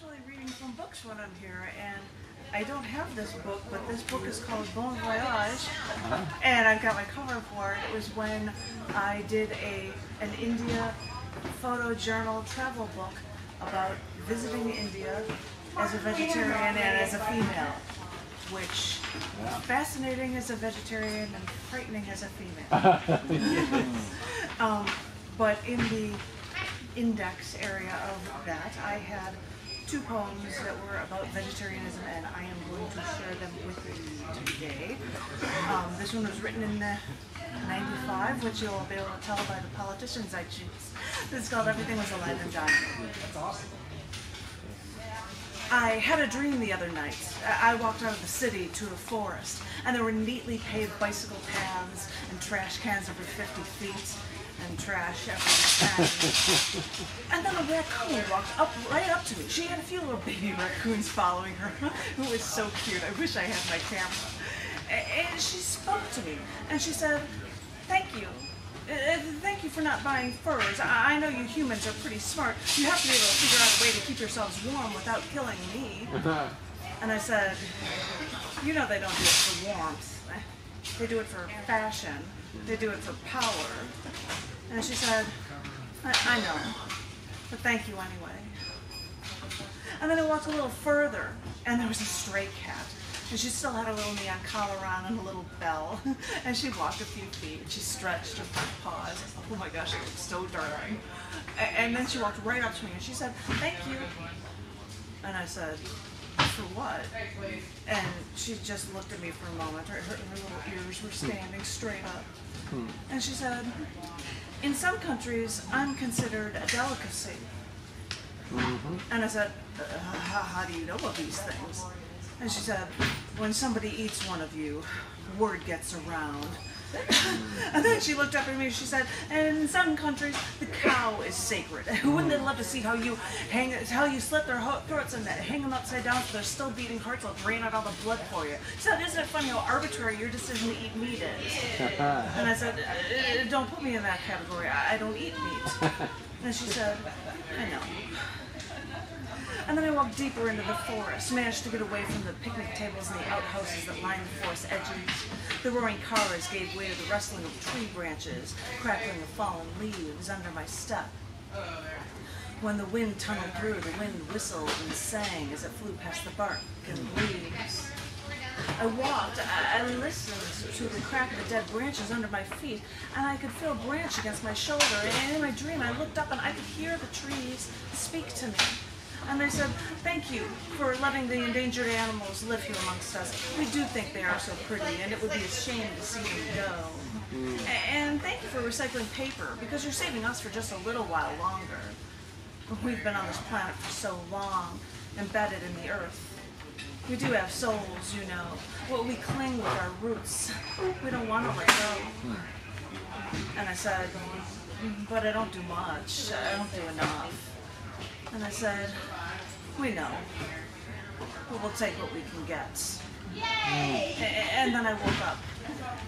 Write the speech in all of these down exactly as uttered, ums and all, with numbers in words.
actually reading some books when I'm here, and I don't have this book, but this book is called Bon Voyage, and I've got my cover for it. It was when I did a an India photo journal travel book about visiting India as a vegetarian and as a female, which was fascinating as a vegetarian and frightening as a female. um, but in the index area of that, I had two poems that were about vegetarianism, and I am going to share them with you today. Um, this one was written in the ninety-five, which you'll be able to tell by the politicians I choose. It's called Everything Was Alive and Dying. That's awesome. I had a dream the other night. I walked out of the city to a forest, and there were neatly paved bicycle paths and trash cans every fifty feet. And trash every time. And then a raccoon walked up right up to me. She had a few little baby raccoons following her, who was so cute. I wish I had my camera. And she spoke to me, and she said, "Thank you. Uh, thank you for not buying furs. I, I know you humans are pretty smart. You have to be able to figure out a way to keep yourselves warm without killing me." And I said, "You know they don't do it for warmth. They do it for fashion. They do it for power." And she said, I, I know, but thank you anyway." And then I walked a little further, and there was a stray cat. And she still had a little neon collar on and a little bell. And she walked a few feet, and she stretched her front paws. Oh my gosh, it looked so darling. And then she walked right up to me, and she said, "Thank you." And I said, "For what?" And she just looked at me for a moment. Her, her little ears were standing straight up. And she said, "In some countries, I'm considered a delicacy." Mm-hmm. And I said, uh, how, how do you know of these things? And she said, "When somebody eats one of you, word gets around." And then she looked up at me and she said, "And in some countries, the cow is sacred. Wouldn't they love to see how you hang, how you slit their throats and hang them upside down so they're still beating hearts? They'll drain out all the blood for you. So isn't it funny how arbitrary your decision to eat meat is?" And I said, "Don't put me in that category. I don't eat meat." And she said, "I know." And then I walked deeper into the forest, managed to get away from the picnic tables and the outhouses that lined the forest edges. The roaring cars gave way to the rustling of tree branches, crackling of fallen leaves under my step. When the wind tunneled through, the wind whistled and sang as it flew past the bark and leaves. I walked, I, I listened to the crack of the dead branches under my feet, and I could feel a branch against my shoulder. And in my dream, I looked up and I could hear the trees speak to me. And they said, "Thank you for letting the endangered animals live here amongst us. We do think they are so pretty, and it would be a shame to see them go. Mm. And thank you for recycling paper, because you're saving us for just a little while longer. We've been on this planet for so long, embedded in the earth. We do have souls, you know. Well, we cling with our roots. We don't want to let go." And I said, "But I don't do much. I don't do enough." And I said, "We know, but we'll take what we can get." Yay! And then I woke up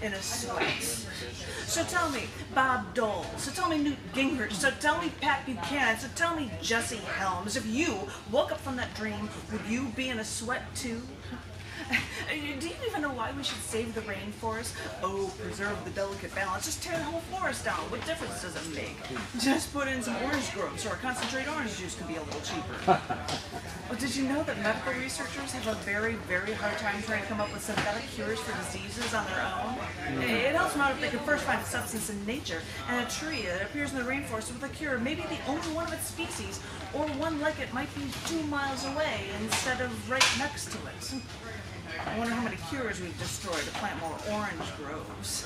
in a sweat. So tell me Bob Dole, so tell me Newt Gingrich, so tell me Pat Buchanan, so tell me Jesse Helms, if you woke up from that dream, would you be in a sweat too? Do you even know why we should save the rainforest? Oh, preserve the delicate balance. Just tear the whole forest down. What difference does it make? Just put in some orange groves, so our concentrated orange juice can be a little cheaper. Well, did you know that medical researchers have a very, very hard time trying to come up with synthetic cures for diseases on their own? It helps them out if they can first find a substance in nature, and a tree that appears in the rainforest with a cure, maybe the only one of its species, or one like it might be two miles away instead of right next to it. I wonder how many cures we've destroyed to plant more orange groves.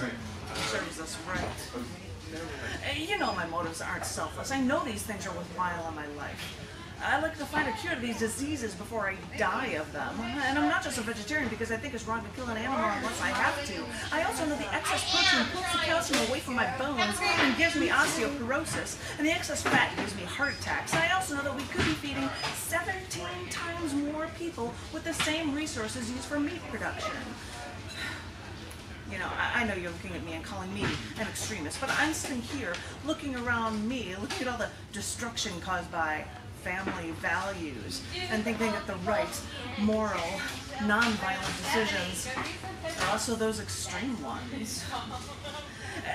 Serves us right. You know my motives aren't selfless. I know these things are worthwhile in my life. I like to find a cure to these diseases before I die of them. And I'm not just a vegetarian because I think it's wrong to kill an animal unless I have to. I also know the excess protein pulls the calcium away from my bones and gives me osteoporosis. And the excess fat gives me heart attacks. And I also know that we could be feeding seventeen times more people with the same resources used for meat production. You know, I know you're looking at me and calling me an extremist, but I'm sitting here looking around me, looking at all the destruction caused by family values, and thinking that the right, moral, non-violent decisions are also those extreme ones.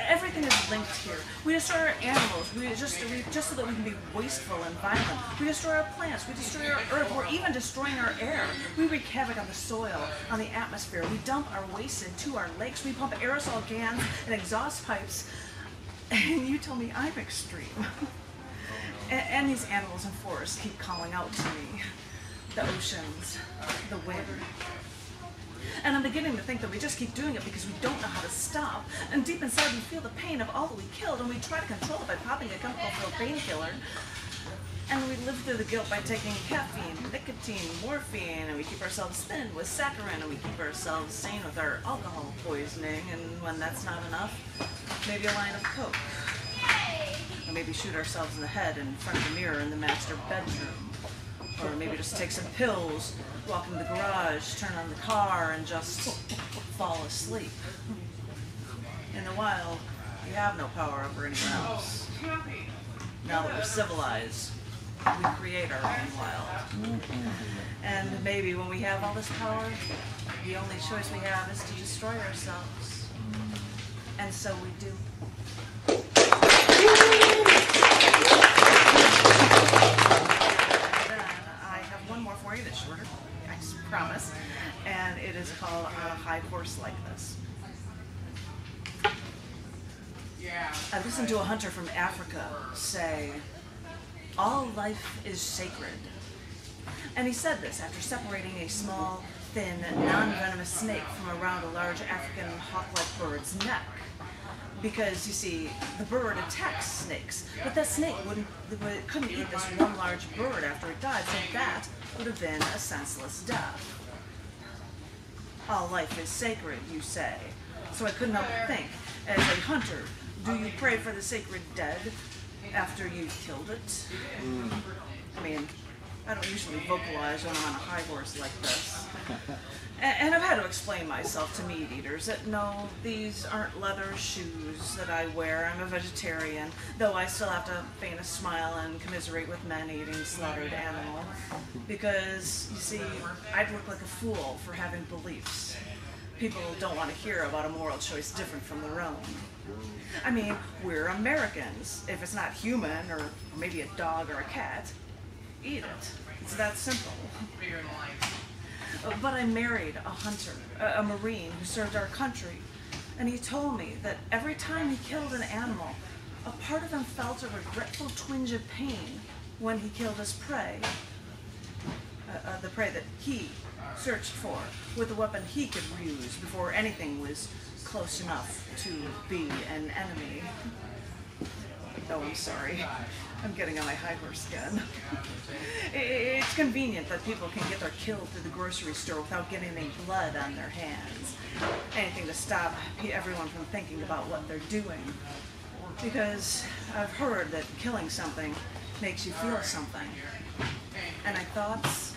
Everything is linked here. We destroy our animals, we just, we, just so that we can be wasteful and violent. We destroy our plants, we destroy our earth, we're even destroying our air. We wreak havoc on the soil, on the atmosphere. We dump our waste into our lakes. We pump aerosol cans and exhaust pipes. And you tell me I'm extreme. and, and these animals and forests keep calling out to me. The oceans, the wind. And I'm beginning to think that we just keep doing it because we don't know how to stop. And deep inside we feel the pain of all that we killed, and we try to control it by popping a chemical-filled painkiller. And we live through the guilt by taking caffeine, nicotine, morphine, and we keep ourselves thin with saccharin, and we keep ourselves sane with our alcohol poisoning, and when that's not enough, maybe a line of coke. Or maybe shoot ourselves in the head in front of the mirror in the master bedroom. Or maybe just take some pills, walk in the garage, turn on the car, and just fall asleep. In the wild, we have no power over anyone else. Now that we're civilized, we create our own wild. And maybe when we have all this power, the only choice we have is to destroy ourselves. And so we do. It's shorter, I promise, and it is called On a High Horse Like This. Yeah. I listened to a hunter from Africa say, "All life is sacred." And he said this after separating a small, thin, non-venomous snake from around a large African hawk-like bird's neck. Because, you see, the bird attacks snakes, but that snake wouldn't, couldn't eat this one large bird after it died, so that would have been a senseless death. All life is sacred, you say. So I couldn't help but think, as a hunter, do you pray for the sacred dead after you've killed it? Mm. I mean, I don't usually vocalize when I'm on a high horse like this. And I've had to explain myself to meat eaters that no, these aren't leather shoes that I wear. I'm a vegetarian, though I still have to feign a smile and commiserate with men eating slaughtered animal. Because, you see, I'd look like a fool for having beliefs. People don't want to hear about a moral choice different from their own. I mean, we're Americans. If it's not human, or maybe a dog or a cat, eat it. It's that simple. But I married a hunter, a Marine who served our country, and he told me that every time he killed an animal, a part of him felt a regretful twinge of pain when he killed his prey, uh, uh, the prey that he searched for with a weapon he could use before anything was close enough to be an enemy. Oh, I'm sorry. I'm getting on my high horse again. It's convenient that people can get their kill through the grocery store without getting any blood on their hands. Anything to stop everyone from thinking about what they're doing. Because I've heard that killing something makes you feel something. And I thought,